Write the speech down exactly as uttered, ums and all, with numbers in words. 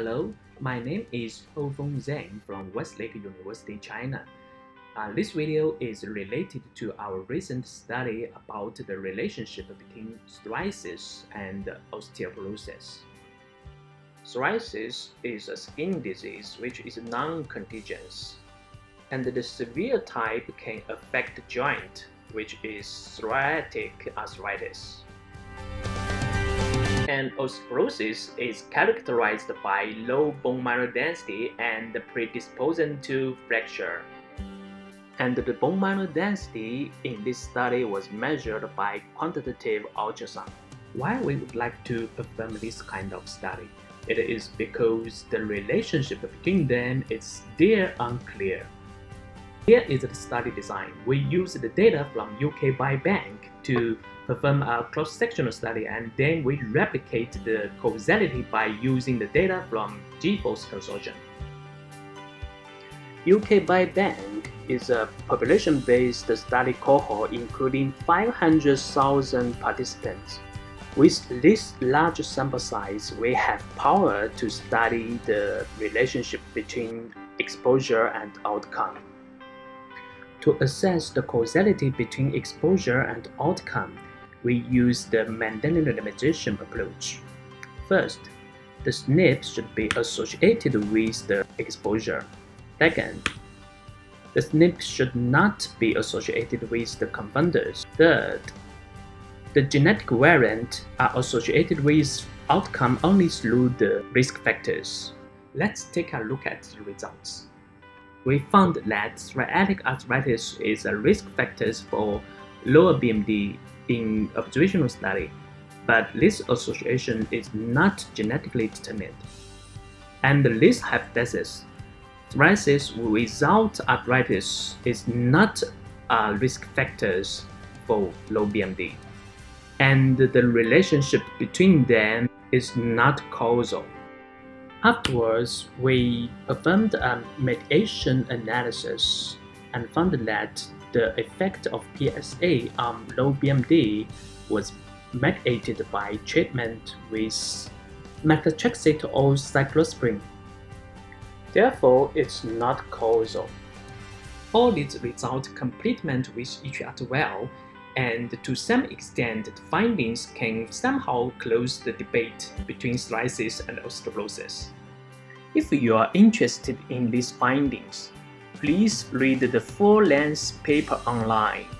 Hello, my name is Houfeng Zheng from Westlake University, China. Uh, this video is related to our recent study about the relationship between psoriasis and osteoporosis. Psoriasis is a skin disease which is non-contagious, and the severe type can affect joint, which is psoriatic arthritis. And osteoporosis is characterized by low bone marrow density and predisposing to fracture. And the bone marrow density in this study was measured by quantitative ultrasound. Why we would like to perform this kind of study? It is because the relationship between them is still unclear. Here is the study design. We use the data from U K Biobank to perform a cross-sectional study, and then we replicate the causality by using the data from G FOS consortium. U K Biobank is a population-based study cohort including five hundred thousand participants. With this large sample size, we have power to study the relationship between exposure and outcome. To assess the causality between exposure and outcome, we use the Mendelian randomization approach. First, the S N P should be associated with the exposure. Second, the S N P should not be associated with the confounders. Third, the genetic variants are associated with outcome only through the risk factors. Let's take a look at the results. We found that psoriatic arthritis is a risk factor for lower B M D in observational study, but this association is not genetically determined. And this hypothesis, psoriasis without arthritis is not a risk factor for low B M D, and the relationship between them is not causal. Afterwards, we performed a medication analysis and found that the effect of P S A on low B M D was mediated by treatment with methotrexate or cyclosporine. Therefore, it's not causal. All these results complement with each other well, and to some extent, the findings can somehow close the debate between psoriasis and osteoporosis. If you are interested in these findings, please read the full-length paper online.